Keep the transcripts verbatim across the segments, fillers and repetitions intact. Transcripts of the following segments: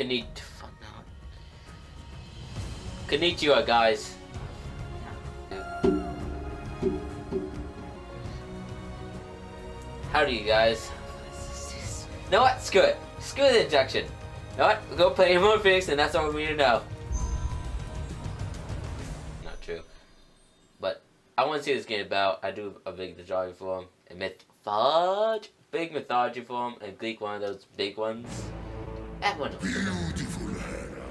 Konnichiwa. Fuck no. Konnichiwa, guys. Howdy, you guys. You know what? Screw it. Screw the injection. You know what? We'll go play more Fenyx, and that's all we need to know. Not true. But I want to see this game about. I do a big mythology for him. And mythology? Big mythology for him. And Gleek, one of those big ones. That one. Beautiful Hera.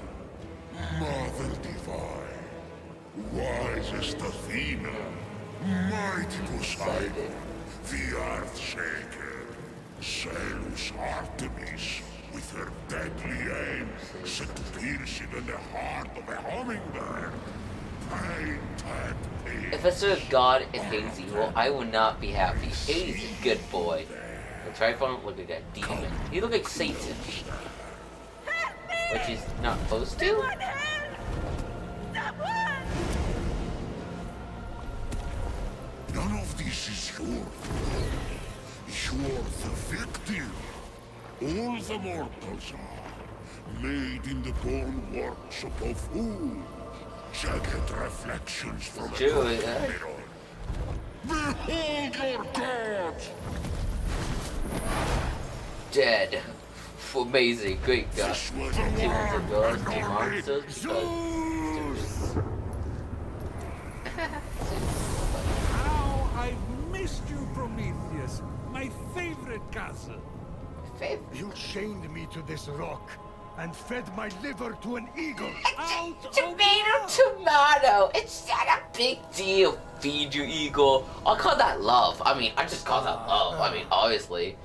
Marvel divine. Wisest Athena. Mighty Poseidon. The Earth Shaker, Zeus Artemis, with her deadly aim set to pierce even the heart of a hummingbird. If I serve God and Hades evil, I will not be happy. Hades is a good boy. The Typhon looked like that demon. He looked like Satan. Which he's not close to. None of this is your fault. You're the victim. All the mortals are made in the born workshop of who? Jagged reflections from the mirror. Behold your god! Dead. Amazing, great god. I've missed you, Prometheus, my favorite cousin. Favorite? You chained me to this rock and fed my liver to an eagle. Out tomato, tomato. It's not a big deal. Feed you, eagle. I'll call that love. I mean, I just call that love. I mean, obviously,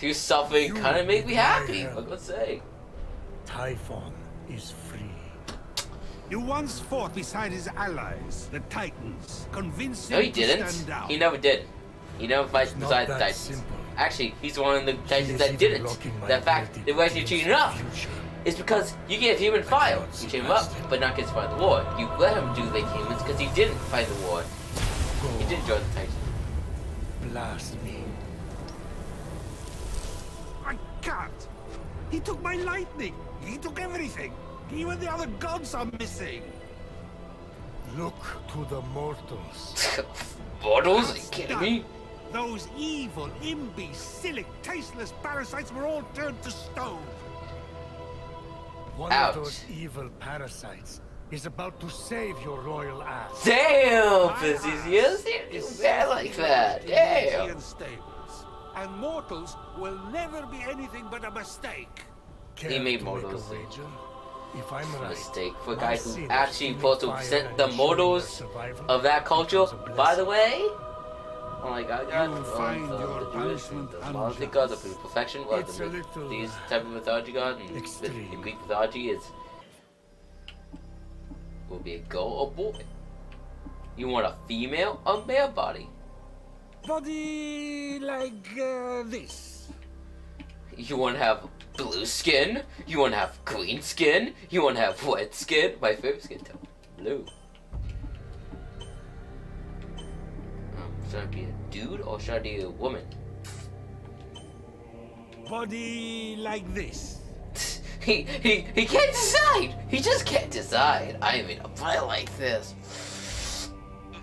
you suffering kind of made me happy. What can I say? Typhon is free. You once fought beside his allies, the Titans, convincing no, he didn't. To stand out. He never did. He never fights beside the Titans. Simple. Actually, he's one of the Titans that didn't. The fact the way you cheated him up is because you gave him a file. You cheated him up, but not get to fight the war. You let him do the humans because he didn't fight the war. He didn't join the Titans. Blast me. I can't. He took my lightning. He took everything. Even the other gods are missing. Look to the mortals. Mortals? Are you kidding me? Those evil, imbecilic, tasteless parasites were all turned to stone. One Ouch. of those evil parasites is about to save your royal ass. Damn, Prometheus, it's bad like that. Damn. Stables, and mortals will never be anything but a mistake. He made mortals. If I'm right, mistake for guys who actually supposed to present the mortals of that culture. By the way, oh my God, God, oh, the Jewish, the Muslim gods are perfection. Well, the, these type of mythology gods and the, the Greek mythology is will be a girl or boy. You want a female or male body? Body like uh, this. You want to have blue skin, you want to have green skin, you want to have white skin. My favorite skin tone, blue. Um, should I be a dude or should I be a woman? Body like this. he, he, he can't decide. He just can't decide. I mean, a body like this.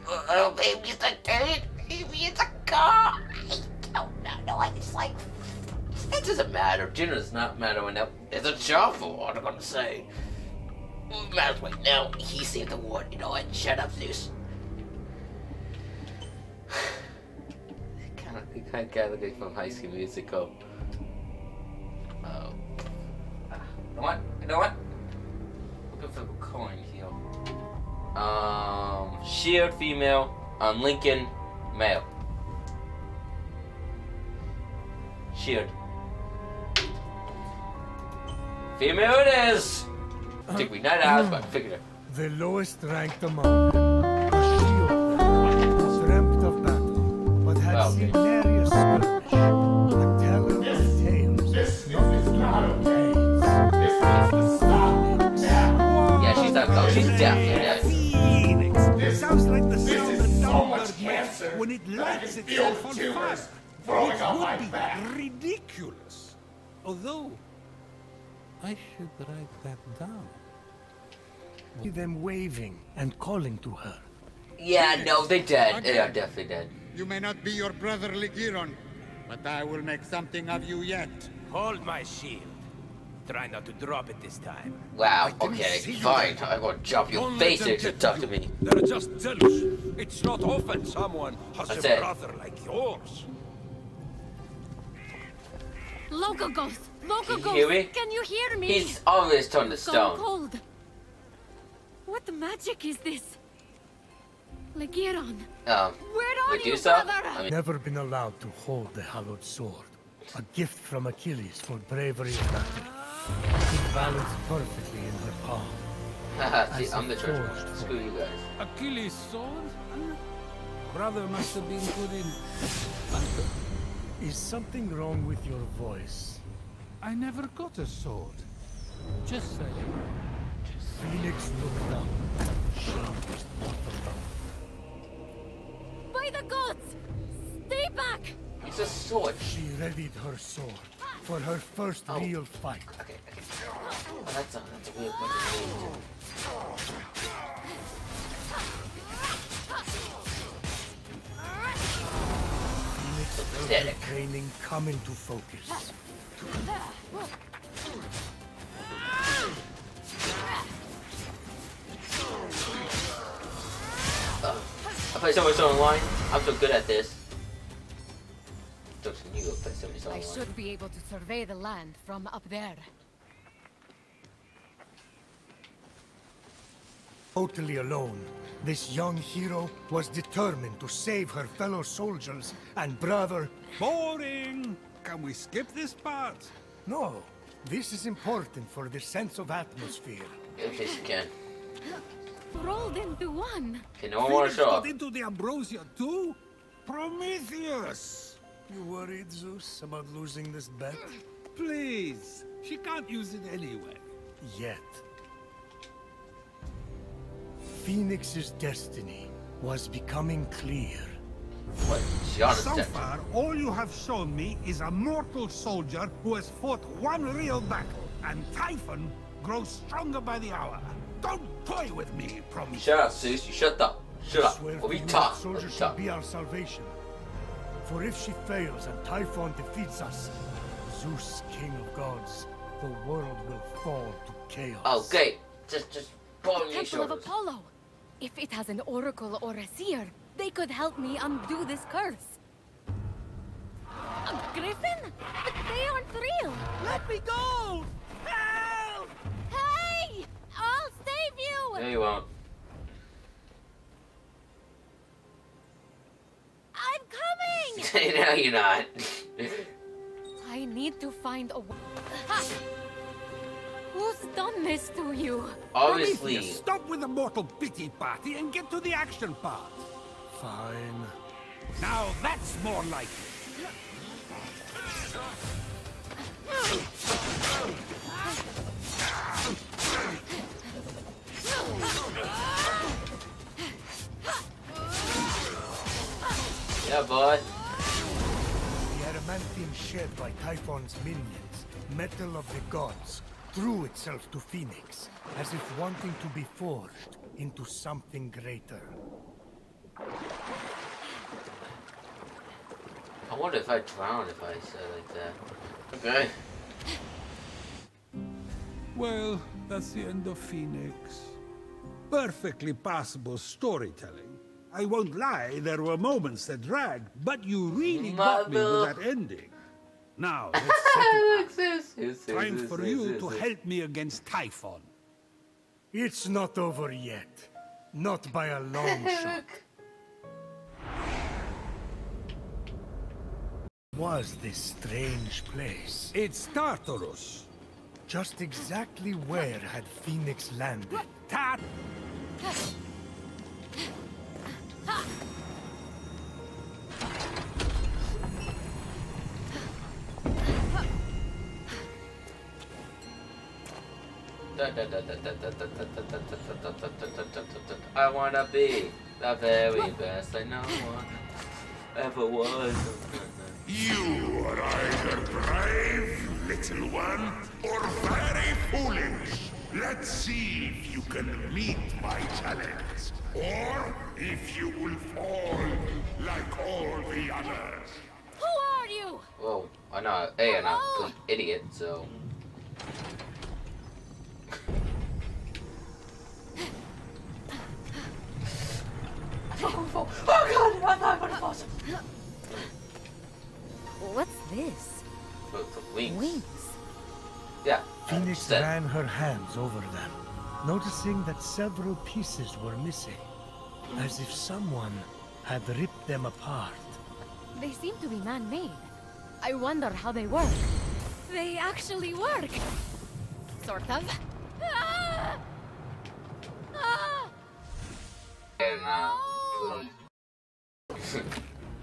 Oh, maybe it's a dude. Maybe it's a car. I don't know. No, I just like. It doesn't matter. Gender does not matter when that. It's a job for what I'm gonna say. Matters right now. He saved the world. You know what? Shut up, Zeus. kind of, the kind of guy looking from High School Musical. Oh. Uh, you know what? You know what? Looking for the coin here. Um, Shield female. On um, Lincoln male. Shield. Female it is! Took me nine hours, but I figured it. The lowest ranked among them, a shield, dreamt of battle, but had oh, okay. hilarious skirmish, a teller yes. of tales. This, this is not okay. This needs to stop. Yeah, yeah she's not dumb. She's deaf. Yeah, Fenyx. This sounds like the sound of so much cancer when it lights itself on fire. It would be back. ridiculous. Although, I should write that down. See them waving and calling to her. Yeah, no, they dead. They are definitely dead. You may not be your brother Ligyron, but I will make something of you yet. Hold my shield. Try not to drop it this time. Wow, okay, fine. I'm gonna drop your face if you talk to me. They're just jealous. It's not often someone has That's a it. brother like yours. Local ghost! Local ghost! Hear me? Can you hear me? He's always turned to stone. Cold. What magic is this? Ligyron. Um, Where are you, brother? I mean... Never been allowed to hold the hallowed sword. A gift from Achilles for bravery and battle. It balanced perfectly in her palm. Haha, see, I'm the church. Screw you guys. Achilles' sword? Brother must have been good in... Is something wrong with your voice? I never got a sword. Just say it. Fenyx looked up. She was not alone. By the gods! Stay back! It's a sword. She readied her sword for her first oh. real fight. Okay, okay. Oh, that's, a, that's a weird one to do. Fenyx training come into focus. Oh, I play so much online. I'm so good at this. I should be able to survey the land from up there. Totally alone, this young hero was determined to save her fellow soldiers and brother. Boring! Can we skip this part? No, this is important for the sense of atmosphere. If this can. Rolled into one. Can no one want to show up? Into the Ambrosia too? Prometheus! You worried, Zeus, about losing this bet? Please! She can't use it anyway. Yet. Phoenix's destiny was becoming clear. What? So far, all you have shown me is a mortal soldier who has fought one real battle, and Typhon grows stronger by the hour. Don't toy with me, Prometheus. Shut up, Zeus. You shut up. Shut up. We'll be tough. Soldiers should be our salvation. For if she fails and Typhon defeats us, Zeus, king of gods, the world will fall to chaos. Okay, just, just follow me. The temple of Apollo. If it has an oracle or a seer, they could help me undo this curse. A griffin? But they aren't real. Let me go! Help! Hey! I'll save you! No, you won't. I'm coming! No, you're not. I need to find a... Who's done this to you? Obviously. Stop with the mortal pity party and get to the action part. Fine. Now that's more like it. Yeah, boy. The adamantine shed by Typhon's minions, metal of the gods, threw itself to Fenyx, as if wanting to be forged into something greater. I wonder if I drown if I say like that. Okay. Well, that's the end of Fenyx. Perfectly passable storytelling. I won't lie, there were moments that dragged, but you really got me with that ending. Now, let's set it up. Time for you to help me against Typhon. It's not over yet. Not by a long shot. Was this strange place? It's Tartarus. Just exactly where had Fenyx landed? Tart... I wanna be the very best I know one ever was. You are either brave, little one, or very Let's see if you can meet my challenge, or if you will fall like all the others. Who are you? Well, I'm not, hey, I'm not an idiot, so. Oh, oh god, I'm not gonna fall. What's this? Wings. Wings. Yeah. Fenyx ran her hands over them, noticing that several pieces were missing, as if someone had ripped them apart. They seem to be man-made. I wonder how they work. They actually work. Sort of. Ah! Ah! No!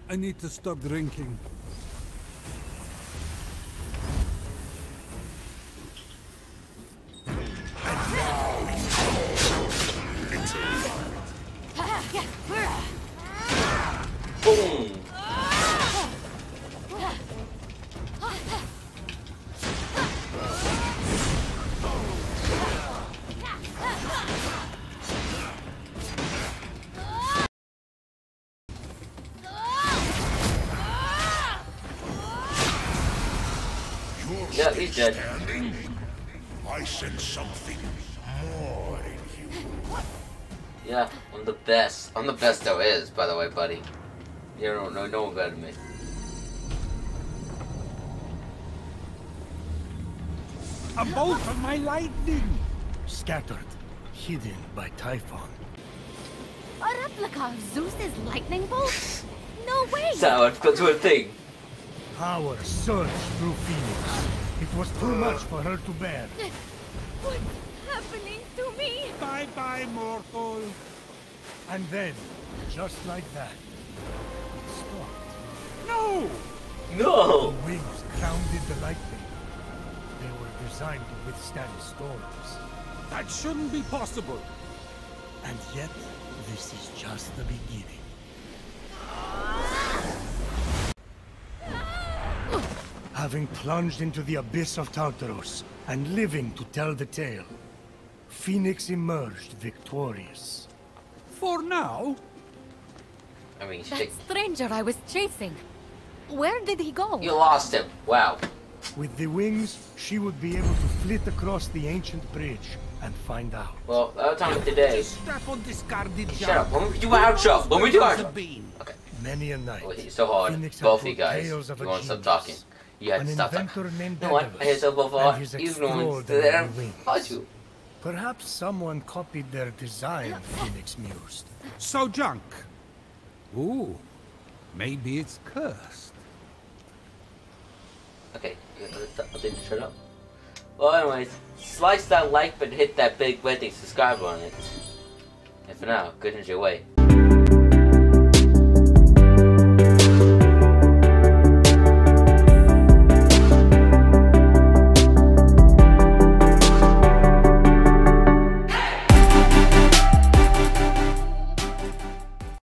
I need to stop drinking. Yeah, he's dead. Standing? I sense something more in you. Yeah, I'm the best. I'm the best there is, by the way, buddy. You don't know no one better than me. A bolt of my lightning! Scattered, hidden by Typhon. A replica of Zeus's lightning bolt? No way! So I've got to a thing. Power surged through Fenyx. It was too much for her to bear. What's happening to me? Bye-bye, mortal. And then, just like that, it stopped. No! No! The wings grounded the lightning. They were designed to withstand storms. That shouldn't be possible. And yet, this is just the beginning. Having plunged into the abyss of Tartarus, and living to tell the tale, Fenyx emerged victorious. For now? I mean, that stranger I was chasing, where did he go? You lost him, wow. With the wings, she would be able to flit across the ancient bridge and find out. Well, that time of the day. Strap on discarded shut up, when we do our job, when we do our job. Okay. Many a night, oh, he's so hard, Fenyx both of you guys, you want to stop talking. You had an inventor named Tartarus. Perhaps someone copied their design, Fenyx mused. So junk. Ooh, maybe it's cursed. Okay, I didn't shut up. Well, anyways, slice that like button, hit that big red thing, subscribe on it. And for now, good enjoy your way.